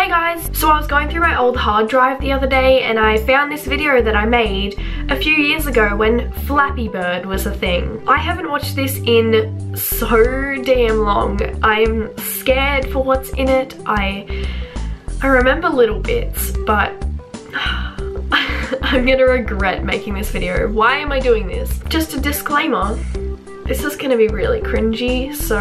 Hey guys, so I was going through my old hard drive the other day and I found this video that I made a few years ago when Flappy Bird was a thing. I haven't watched this in so damn long. I'm scared for what's in it. I remember little bits, but I'm gonna regret making this video. Why am I doing this? Just a disclaimer, this is gonna be really cringy, so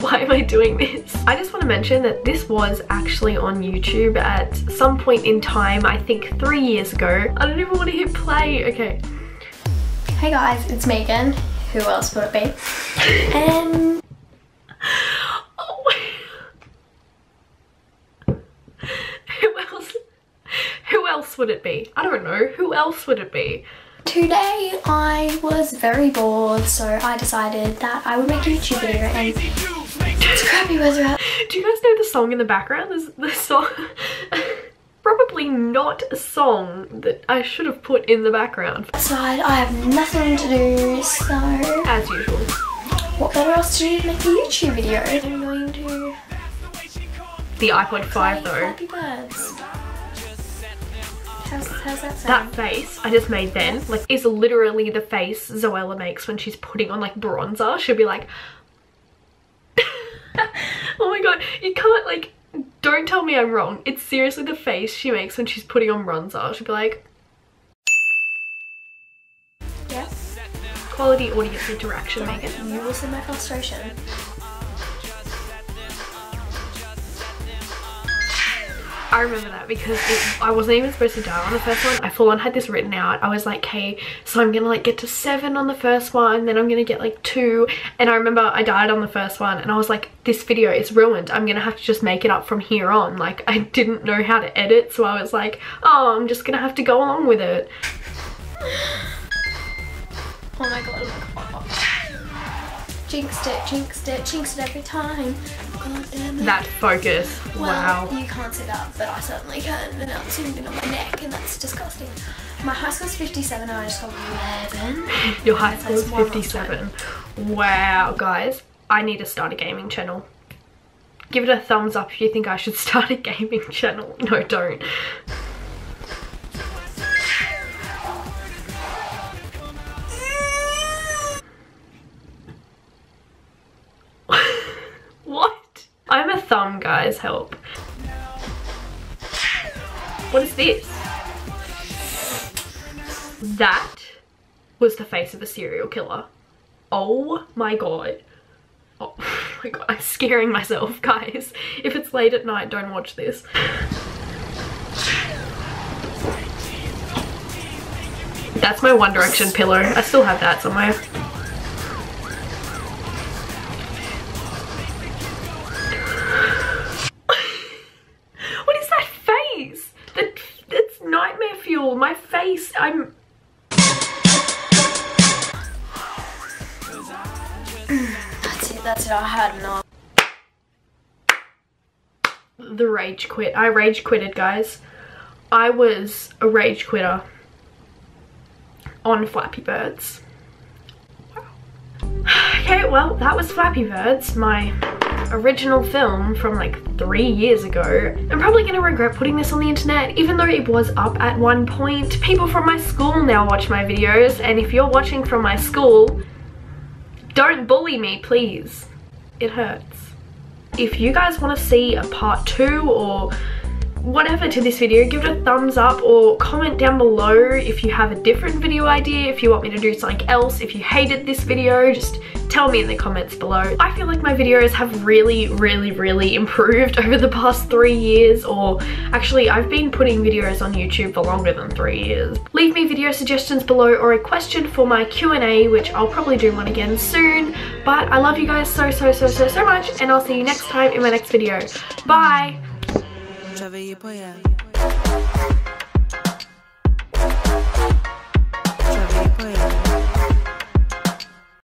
why am I doing this? I just want to mention that this was actually on YouTube at some point in time, I think 3 years ago. I don't even want to hit play, okay. Hey guys, it's Megan. Who else would it be? Who else would it be? I don't know, who else would it be? Today I was very bored, so I decided that I would make a YouTube video and it's crappy weather out. Do you guys know the song in the background? There's song probably not a song that I should have put in the background. Outside, I have nothing to do, so as usual. What better else to do to make a YouTube video? I'm going to the iPod 5 though. Happy birds. How's that sound? That face I just made then, like, is literally the face Zoella makes when she's putting on like bronzer. She'll be like, oh my god, you can't, like, don't tell me I'm wrong. It's seriously the face she makes when she's putting on bronzer. She'll be like, yep. Quality audience interaction, Megan. You will see my frustration. I remember that because I wasn't even supposed to die on the first one. I full on had this written out. I was like, okay, so I'm gonna like get to 7 on the first one, then I'm gonna get like 2. And I remember I died on the first one and I was like, this video is ruined. I'm gonna have to just make it up from here on. Like, I didn't know how to edit, so I was like, oh, I'm just gonna have to go along with it. Oh my god, oh my god. Jinxed it, jinxed it, jinxed it every time. God damn it. That focus, wow. Well, you can't sit up, but I certainly can, and I'm sitting on my neck, and that's disgusting. My high school's 57, and I just got 11. Your high school's 57. Wow, guys, I need to start a gaming channel. Give it a thumbs up if you think I should start a gaming channel. No, don't. I'm a thumb, guys, help. What is this? That was the face of a serial killer. Oh my god. Oh my god, I'm scaring myself, guys. If it's late at night, don't watch this. That's my One Direction pillow. I still have that somewhere. My face, I'm that's it, I had enough. The rage quit. I rage quitted, guys. I was a rage quitter on Flappy Birds. Wow. Okay, well, that was Flappy Birds, my original film from like 3 years ago. I'm probably gonna regret putting this on the internet, even though it was up at one point. People from my school now watch my videos, and if you're watching from my school, don't bully me, please. It hurts. If you guys want to see a part 2 or whatever to this video, give it a thumbs up or comment down below if you have a different video idea, if you want me to do something else, if you hated this video, just tell me in the comments below. I feel like my videos have really improved over the past 3 years, or actually I've been putting videos on YouTube for longer than 3 years. Leave me video suggestions below or a question for my Q&A, which I'll probably do one again soon, but I love you guys so much, and I'll see you next time in my next video. Bye! J'avais pas